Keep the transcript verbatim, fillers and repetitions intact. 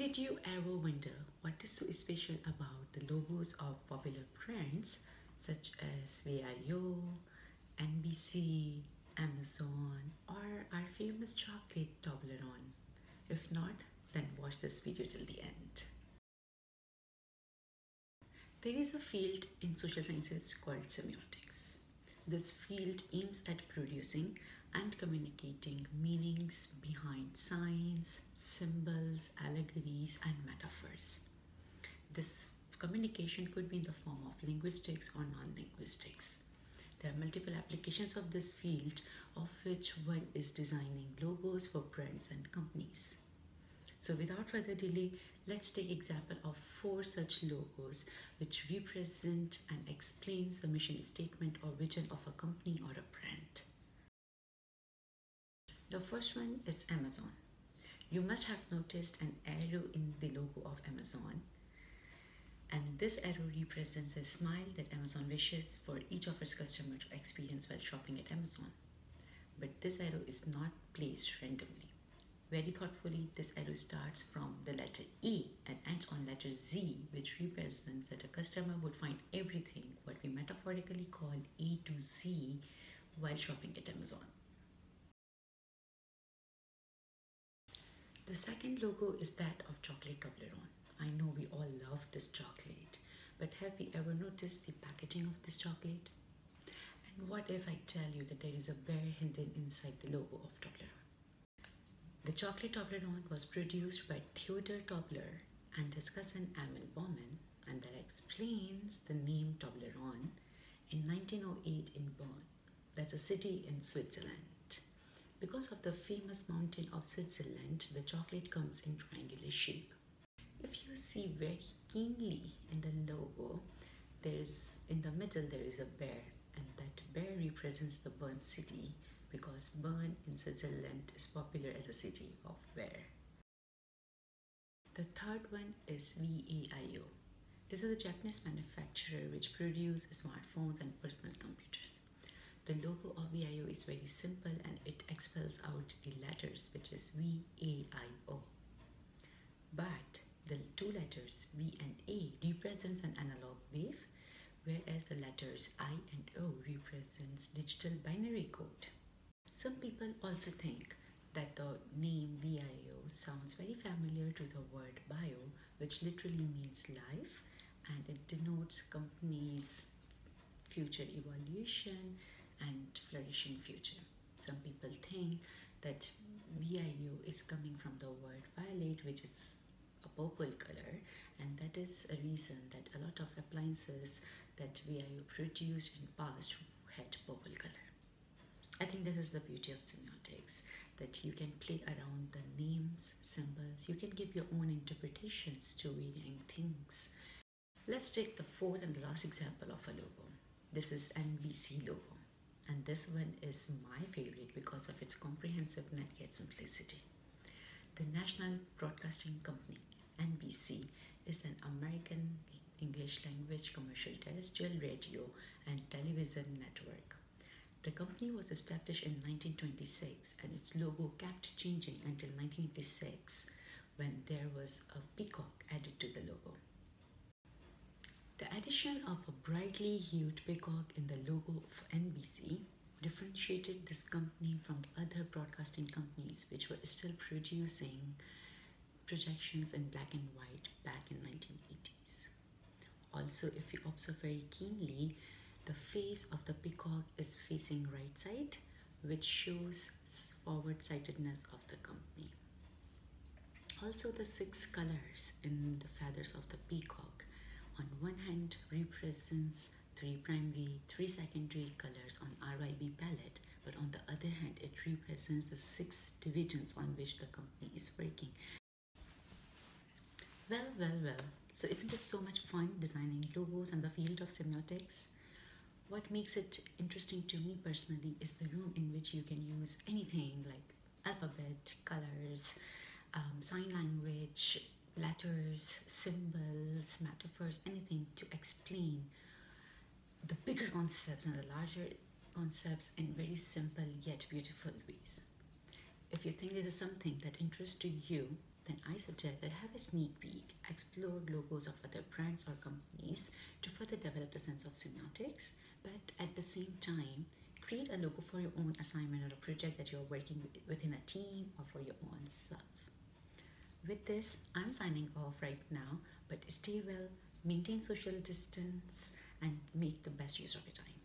Did you ever wonder what is so special about the logos of popular brands such as V I O, N B C, Amazon, or our famous chocolate Toblerone? If not, then watch this video till the end. There is a field in social sciences called semiotics. This field aims at producing and communicating meanings behind signs, symbols, allegories, and metaphors. This communication could be in the form of linguistics or non-linguistics. There are multiple applications of this field, of which one is designing logos for brands and companies. So without further delay, let's take example of four such logos which represent and explains the mission statement or vision of a company or a brand. The first one is Amazon. You must have noticed an arrow in the logo of Amazon, and this arrow represents a smile that Amazon wishes for each of its customers to experience while shopping at Amazon. But this arrow is not placed randomly. Very thoughtfully, this arrow starts from the letter E and ends on letter Z, which represents that a customer would find everything, what we metaphorically call A to Z, while shopping at Amazon. The second logo is that of chocolate Toblerone. I know we all love this chocolate, but have we ever noticed the packaging of this chocolate? And what if I tell you that there is a bear hidden inside the logo of Toblerone? The chocolate Toblerone was produced by Theodor Tobler and his cousin Emil Baumann, and that explains the name Toblerone, in nineteen oh eight in Bonn. That's a city in Switzerland. Because of the famous mountain of Switzerland, the chocolate comes in triangular shape. If you see very keenly in the logo, there's in the middle there is a bear, and that bear represents the Bern city, because Bern in Switzerland is popular as a city of bear. The third one is V A I O. This is a Japanese manufacturer which produces smartphones and personal computers. The logo of V I O is very simple, and it expels out the letters, which is V A I O. But the two letters V and A represents an analog wave, whereas the letters I and O represents digital binary code. Some people also think that the name V I O sounds very familiar to the word bio, which literally means life, and it denotes companies' future evolution and flourishing future. Some people think that V I O is coming from the word violet, which is a purple color, and that is a reason that a lot of appliances that V I O produced in past had purple color. I think this is the beauty of semiotics, that you can play around the names, symbols, you can give your own interpretations to varying things. Let's take the fourth and the last example of a logo. This is N B C logo, and this one is my favorite because of its comprehensiveness yet simplicity. The National Broadcasting Company, N B C, is an American English language commercial terrestrial radio and television network. The company was established in nineteen twenty-six, and its logo kept changing until nineteen eighty-six, when there was a peacock added to the logo. The addition of a brightly hued peacock in the logo of N B C differentiated this company from other broadcasting companies which were still producing projections in black and white back in nineteen eighties. Also, if you observe very keenly, the face of the peacock is facing right side, which shows forward-sightedness of the company. Also, the six colors in the feathers of the peacock on one hand represents three primary, three secondary colors on R G B palette, but on the other hand it represents the six divisions on which the company is working. Well, well, well, so isn't it so much fun designing logos in the field of semiotics? What makes it interesting to me personally is the room in which you can use anything like alphabet, colors, um, sign language, letters, symbols, metaphors, anything to explain the bigger concepts and the larger concepts in very simple yet beautiful ways. If you think there is something that interests you, then I suggest that have a sneak peek, explore logos of other brands or companies to further develop the sense of semiotics, but at the same time, create a logo for your own assignment or a project that you're working with within a team or for your own self. With this, I'm signing off right now, but stay well, maintain social distance, and make the best use of your time.